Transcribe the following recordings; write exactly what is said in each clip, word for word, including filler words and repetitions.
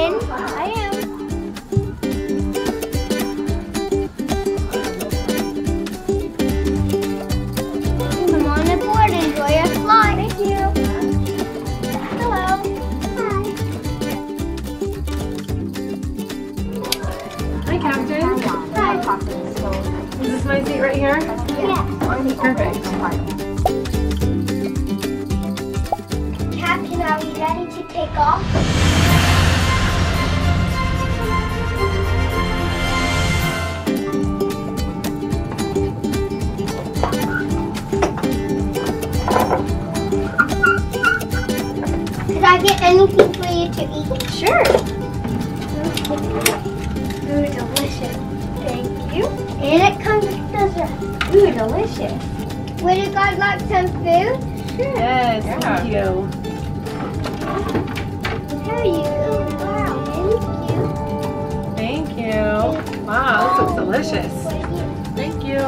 kitchen. I am. Come on aboard, enjoy your flight. Thank you. Hello. Hi. Hi, Captain. Hi. Is this my seat right here? Yeah. Perfect. Captain, are we ready to take off? Could I get anything for you to eat? Sure. Ooh, delicious. Thank you. And it comes with dessert. Ooh, delicious. Would you guys like some food? Sure. Yes, yeah. Thank you. How are you? Oh, wow. Thank you. Thank you. Wow, this looks delicious. Thank you.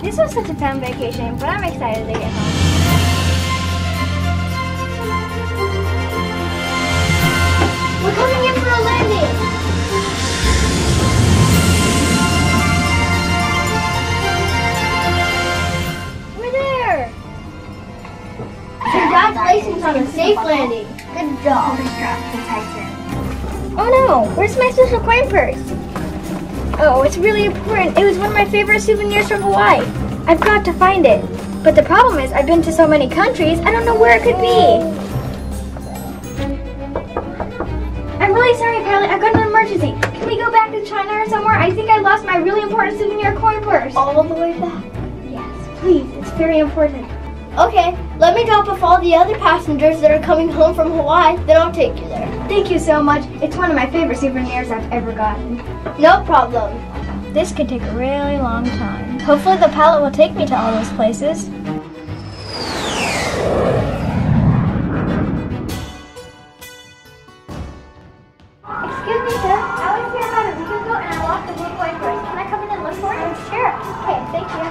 This was such a fun vacation, but I'm excited to get home. We're coming in for a landing. Congratulations on a safe landing. Good job. Oh no, where's my special coin purse? Oh, it's really important. It was one of my favorite souvenirs from Hawaii. I've got to find it. But the problem is I've been to so many countries, I don't know where it could be. I'm really sorry, Kylie. I've got an emergency. Can we go back to China or somewhere? I think I lost my really important souvenir coin purse. All the way back? Yes, please. It's very important. Okay, let me drop off all the other passengers that are coming home from Hawaii, then I'll take you there. Thank you so much. It's one of my favorite souvenirs I've ever gotten. No problem. This could take a really long time. Hopefully the pilot will take me to all those places. Excuse me, sir. I was here about a week ago and I lost the blue coin purse. Can I come in and look for it? Sure. Okay, thank you.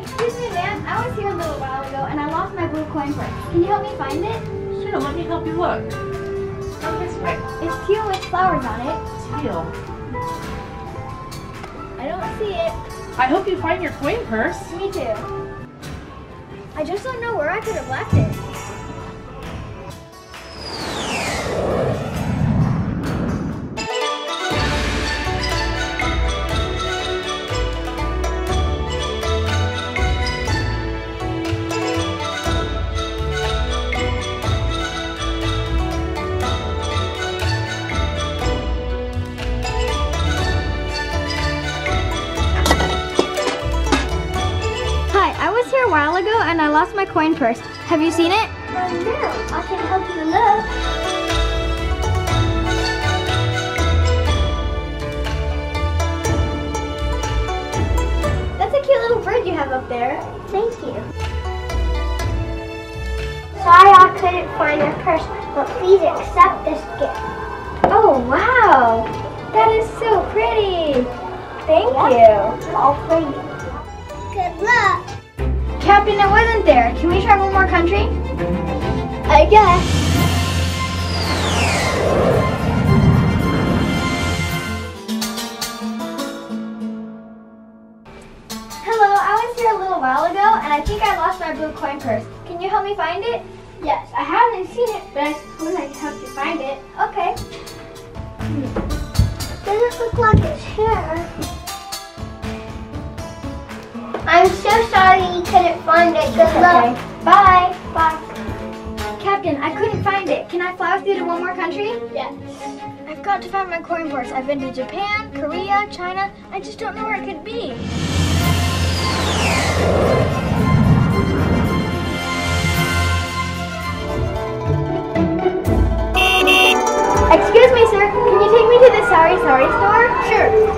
Excuse me, ma'am. I was here a little while ago and I lost my blue coin purse. Can you help me find it? Sure, let me help you look. Come this way. It's teal with flowers on it. Teal. I don't see it. I hope you find your coin purse. Me too. I just don't know where I could have left it. A while ago and I lost my coin purse. Have you seen it? Oh no, I can help you look. That's a cute little bird you have up there. Thank you. Sorry I couldn't find your purse, but please accept this gift. Oh wow, that is so pretty. Thank yep. you. All for you. Good luck. Captain, it wasn't there. Can we try one more country? I guess. Hello, I was here a little while ago, and I think I lost my blue coin purse. Can you help me find it? Yes, I haven't seen it, but I suppose I can help you find it. Okay. Hmm. Doesn't look like it's here. I'm so sorry you couldn't find it. Good okay. luck. Bye. Bye. Captain, I couldn't find it. Can I fly with you to one more country? Yes. I've got to find my coin purse. I've been to Japan, Korea, China. I just don't know where it could be. Excuse me, sir. Can you take me to the Sorry Sorry store? Sure.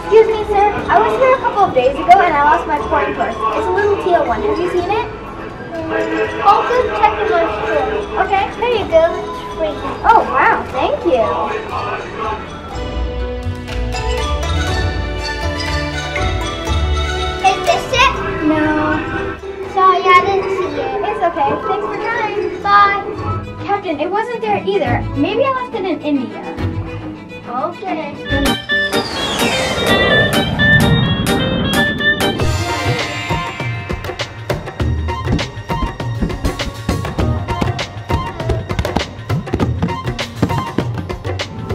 Excuse me, sir. I was here a couple of days ago and I lost my coin purse. It's a little teal one. Have you seen it? Mm-hmm. Also check the lunch too. Okay, there you go. It's free. Oh wow, thank you. Is this it? No. Sorry, I didn't see it. It's okay. Thanks for trying. Bye. Captain, it wasn't there either. Maybe I left it in India. Okay.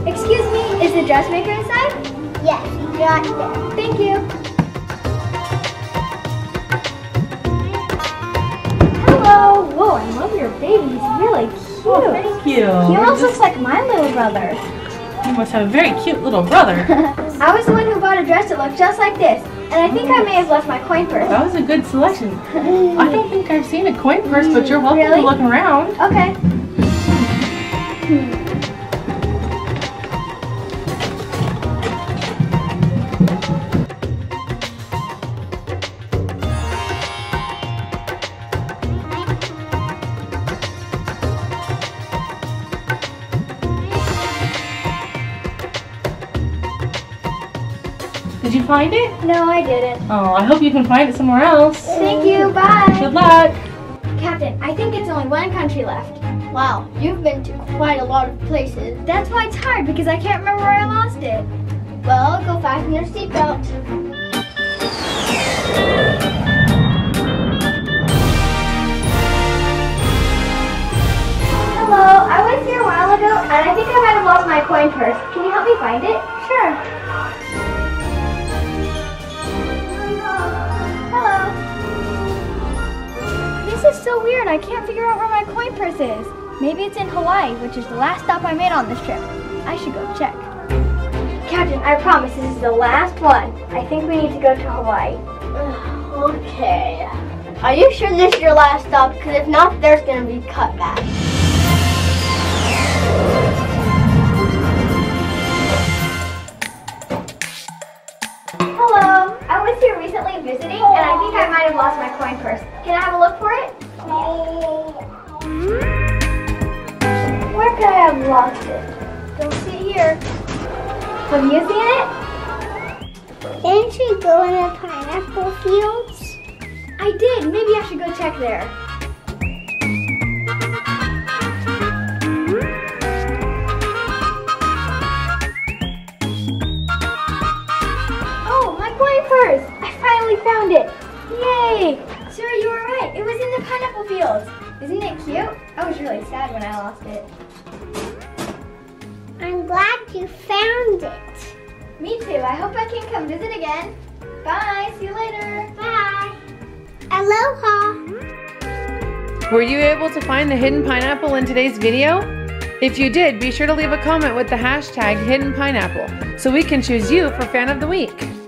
Excuse me, is the dressmaker inside? Yes, he's right there. Thank you. Hello. Whoa, I love your baby. He's really cute. Oh, thank you. He almost looks like my little brother. You must have a very cute little brother. I was the one who bought a dress that looked just like this, and I think I may have left my coin purse. That was a good selection. I don't think I've seen a coin purse, but you're welcome really? to look around. Okay. Hmm. Did you find it? No, I didn't. Oh, I hope you can find it somewhere else. Thank you, bye. Good luck. Captain, I think it's only one country left. Wow, you've been to quite a lot of places. That's why it's hard, because I can't remember where I lost it. Well, go fasten your seatbelt. Hello, I was here a while ago, and I think I might have lost my coin purse. Can you help me find it? Sure. This is so weird, I can't figure out where my coin purse is. Maybe it's in Hawaii, which is the last stop I made on this trip. I should go check. Captain, I promise this is the last one. I think we need to go to Hawaii. Okay. Are you sure this is your last stop? Because if not, there's going to be cutbacks. Hello. I was here recently visiting, and I think I might have lost my coin purse. Can I have a look for it? Where could I have lost it? Don't see it here. Have you seen it? Didn't you go in the pineapple fields? I did. Maybe I should go check there. Oh, my coin purse! I finally found it. Yay! Sure, you were right. It was in the pineapple fields. Isn't it cute? I was really sad when I lost it. I'm glad you found it. Me too. I hope I can come visit again. Bye. See you later. Bye. Aloha. Were you able to find the hidden pineapple in today's video? If you did, be sure to leave a comment with the hashtag hidden pineapple so we can choose you for Fan of the Week.